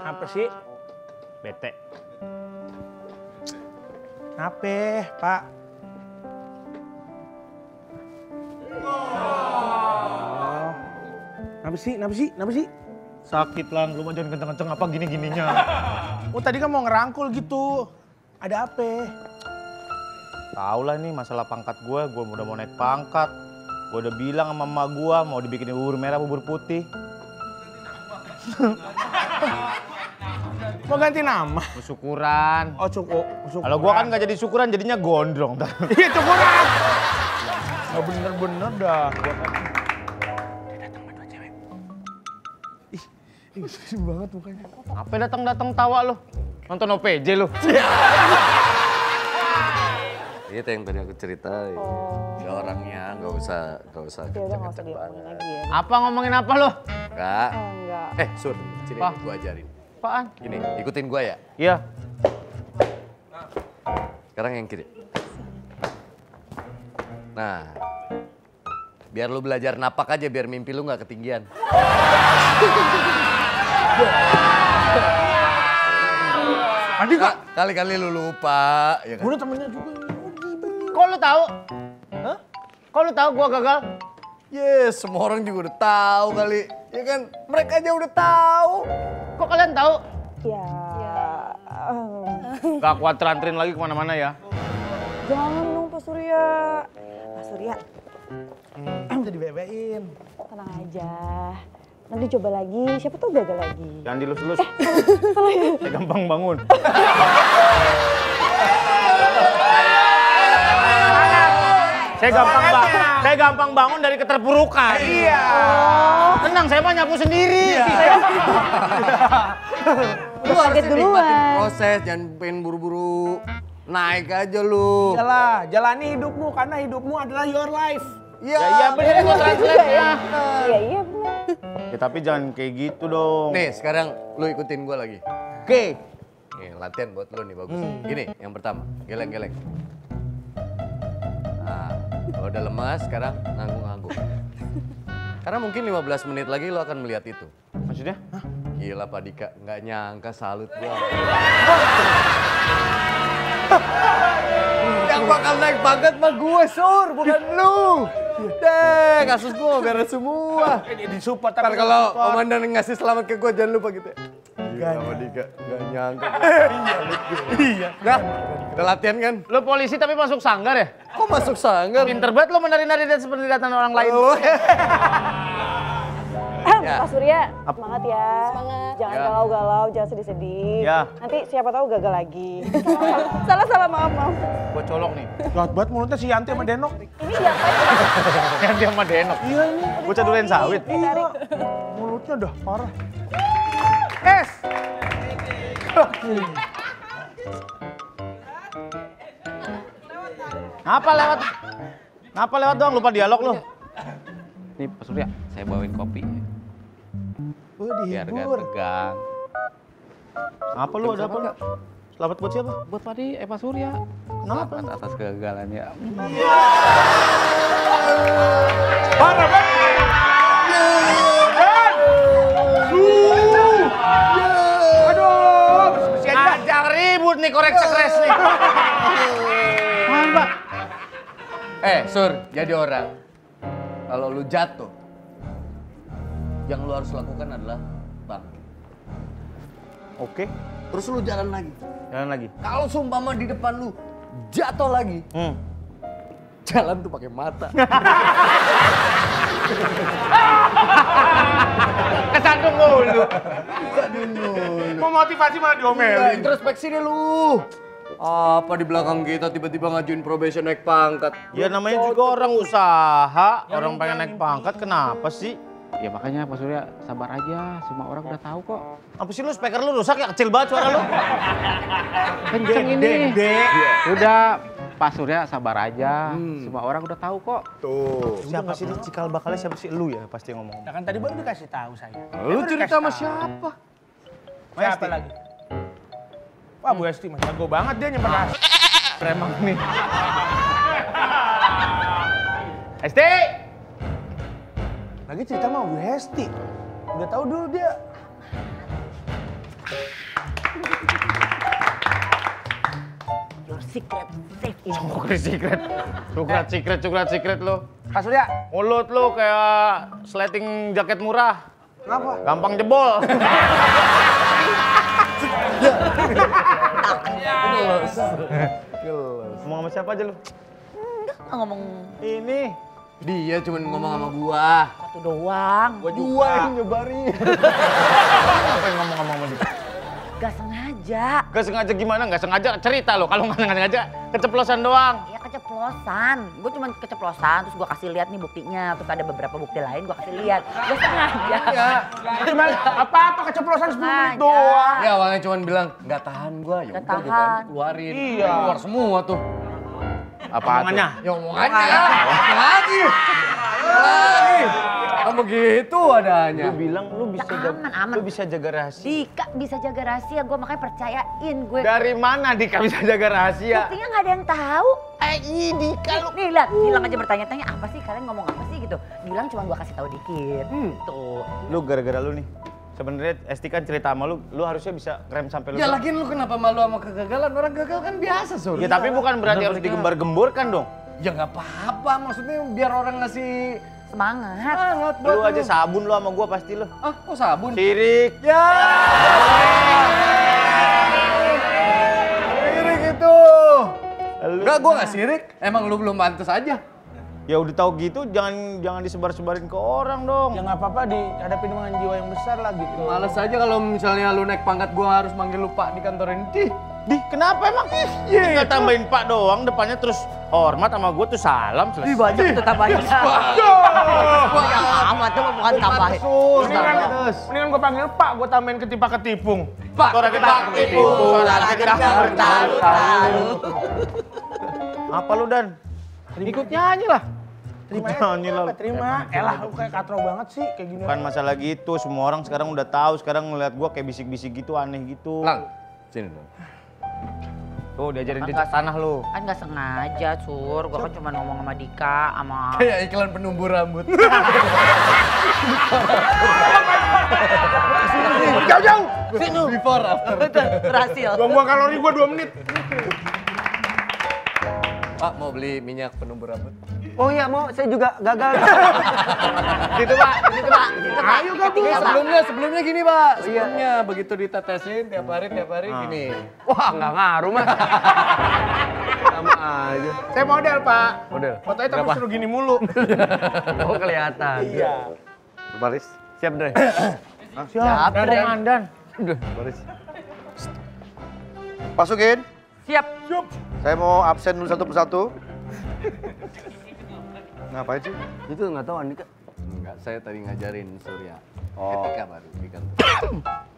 Apa sih? Bete. Apa, Pak? Oh. Apa sih? Apa sih? Apa sih? Sakit lah, lu mah jangan kenceng-kenceng apa gini-gininya. Oh tadi kan mau ngerangkul gitu. Ada apa? Tahu lah ini masalah pangkat gue udah mau naik pangkat. Gue udah bilang sama emak gue mau dibikinin bubur merah, bubur putih. Mau ganti nama? Syukuran. Oh, syukuran. Kalau gue kan gak jadi syukuran, jadinya gondrong. Iya, syukuran. Gak bener-bener dah. Ih, sedih banget mukanya. Apa datang-datang tawa lo? Nonton OPJ lo. Itu yang tadi aku ceritain. Oh. Ya orangnya nggak usah kenceng-kenceng banget. Lagi ya. Apa ngomongin apa lo? Enggak. Oh, enggak. Sur, sini gua ajarin. Apaan? Gini, ikutin gua ya. Iya. Sekarang yang kiri. Nah, biar lu belajar napak aja biar mimpi lu nggak ketinggian. Andhika, kali-kali lu lupa, ya kan? Gua temennya juga. Kok lu tahu? Hah? Kok lu tahu gua gagal? Yes, semua orang juga udah tahu kali. Ya kan? Mereka aja udah tahu. Kok kalian tahu? Ya. Gak kuat teranterin lagi kemana-mana ya? Jangan dong, Pak Surya. Pak Surya. Udah dibebein. Tenang aja. Nanti coba lagi, siapa tuh gagal lagi. Jangan dilus-lus. Salah ya? Saya gampang bangun. Saya gampang bangun dari keterpurukan. Iya. Tenang, saya mah nyapu sendiri. Iya. Lu harus nikmatin proses, jangan pengen buru-buru. Naik aja lu. Iyalah, jalani hidupmu karena hidupmu adalah your life. Iya, iya bener gua translate ya. Iya. Ya tapi jangan kayak gitu dong. Nih sekarang lu ikutin gue lagi. Oke. Nih latihan buat lu nih bagus. Gini yang pertama, geleng-geleng. Nah, kalau udah lemas sekarang nanggung-nanggung. Karena mungkin 15 menit lagi lo akan melihat itu. Maksudnya? Hah? Gila Pak Dika, nggak nyangka salut gue. Yang bakal naik banget mah gue Sur, bukan lu. Deh, kasus gue beres semua. Ini support. Ntar kalau Om Andan ngasih selamat ke gue, jangan lupa gitu ya. Gak nyangka. Iya. Nah, udah latihan kan? Lo polisi tapi masuk sanggar ya? Kok masuk sanggar? Pinter banget lo menari-nari dan seperti datang orang lain. Pak Surya, semangat ya. Semangat. Jangan galau-galau, jangan sedih-sedih. Ya. Nanti siapa tahu gagal lagi. Salah-salah, maaf. Gua colok nih. Jahat banget mulutnya si Yanti sama Denok. Ini siapa sih? Yanti sama Denok? Iya ini. Bocah durian sawit. Iya. Mulutnya udah parah. Es! Ngapa lewat doang? Lupa dialog lu. Nih Pak Surya, saya bawain kopi. Biar gak tegang. Apa lu ada apa? Selamat buat siapa? Buat Padi, Pak Surya. Kenapa? Selamat atas kegagalannya. Parah banget! Aduh! Ajak ribut nih korek-sekres nih. Mantap. Sur, jadi orang. Kalau lu jatuh, yang lu harus lakukan adalah bangkit. Oke. Terus lu jalan lagi. Kalau seumpama di depan lu jatuh lagi, jalan tuh pakai mata. Kesandung mulu. Mau motivasi malah diomelin. Introspeksi deh lu. Apa di belakang kita tiba-tiba ngajuin probation naik pangkat? Ya namanya juga orang usaha, orang pengen naik pangkat, kenapa sih? Ya makanya Pak Surya sabar aja, semua orang udah tahu kok. Apa sih lu speaker lu rusak ya, kecil banget suara lu. Kenceng ini. Udah Pak Surya sabar aja, semua orang udah tahu kok. Tuh. Siapa sih cikal bakalnya siapa sih lu ya pasti ngomong. Nah kan tadi baru dikasih tahu saya. Lu cerita sama siapa? Siapa lagi? Wah Bu Esti mah jago banget dia nyimpen rahasia. Premang nih. Esti! Lagi cerita sama Bu Hesti, udah tahu dulu dia. secret, safe ini. Coklat secret, coklat secret, coklat secret lo. Kak Surya, mulut lo kayak sleting jaket murah. Kenapa? Gampang jebol. Gelos. Gelos. Ngomong sama siapa aja lo? Enggak, ngomong. Ini. Dia cuma ngomong sama gua. Satu doang. Gua yang nyebarin. Apa yang ngomong-ngomong sama dia? Gak sengaja. Gak sengaja gimana? Gak sengaja cerita lo. Kalau gak sengaja keceplosan doang. Iya keceplosan. Gua cuma keceplosan terus gua kasih lihat nih buktinya. Terus ada beberapa bukti lain gua kasih lihat. Gak sengaja. Iya. Cuma apa-apa keceplosan 10 menit doang. Ya awalnya cuma bilang gak tahan gua. Gak tahan. Keluarin. Iya. Keluar semua tuh. Apa omongannya? Ya omongannya. Lagi. Lagi. Kamu gitu adanya. Lu bilang lu bisa aman. Lu bisa jaga rahasia. Dika bisa jaga rahasia, gua makanya percayain gue. Dari mana Dika bisa jaga rahasia? Buktinya gak ada yang tahu. Dika lu. Nih lihat, Gilang aja bertanya-tanya apa sih kalian ngomong apa sih gitu. Gilang cuma gua kasih tahu dikit. Tuh. Lu gara-gara lu nih. Sebenarnya Esti kan cerita sama lu, lu harusnya bisa rem sampai lu. Ya lagian lu kenapa malu sama kegagalan? Orang gagal kan biasa, Sur. Ya tapi bukan berarti harus digembar-gemborkan dong. Ya nggak apa-apa, maksudnya biar orang ngasih semangat. Semangat buat lu aja sabun lu sama gua pasti lu. Ah, kok sabun? Sirik. Ya. Sirik itu. Enggak, gua nggak sirik. Emang lu belum pantas aja. Ya udah tahu gitu jangan disebar-sebarin ke orang dong. Ya nggak apa-apa dihadapi dengan jiwa yang besar lah gitu. Males aja kalau misalnya lu naik pangkat gua harus manggil lu Pak di kantor ini. Dih, kenapa emang? Tinggal tambahin Pak doang depannya terus hormat sama gua tuh salam selesai. Ih banyak tuh tambahin. Banyak amat tuh bukan tambahin. Mendingan gua panggil Pak, gua tambahin ketipa-ketipung. Pak, ketipa-ketipung. Orang kita bertalu-talu. Apa lu Dan? Ikut nyanyi lah. Terima. Elah, lu kayak katro banget sih kayak gini. Bukan masalah gitu, semua orang sekarang udah tahu. Sekarang ngeliat gua kayak bisik-bisik gitu, aneh gitu. Lang, sini dong. Tuh, diajarin di tanah lu. Kan gak sengaja, Sur. Gua kan cuma ngomong sama Dika, sama... Kayak iklan penumbuh rambut. Jauh-jauh! Sini! Before, after. Berhasil. Buang-buang kalori gua 2 menit. Pak, mau beli minyak penumbuh rambut? Oh iya, mau. Saya juga gagal. Gitu, Pak. Gitu, Pak. Ayo, gabung. Sebelumnya gini, Pak. Sebelumnya, begitu ditetesin tiap hari gini. Wah, nggak ngaruh, Mas. Sama aja. Saya model, Pak. Model? Fotonya tapi suruh gini mulu. Oh, kelihatan. Iya. Baris. Siap, Dre. Siap, Dre. Mandan. Baris. Masukin. Siap. Siap. Saya mau absen dulu satu persatu. Ngapain sih? Itu nggak tahu Andika. Enggak, saya tadi ngajarin Surya. Oh. Ketika baru di kantor.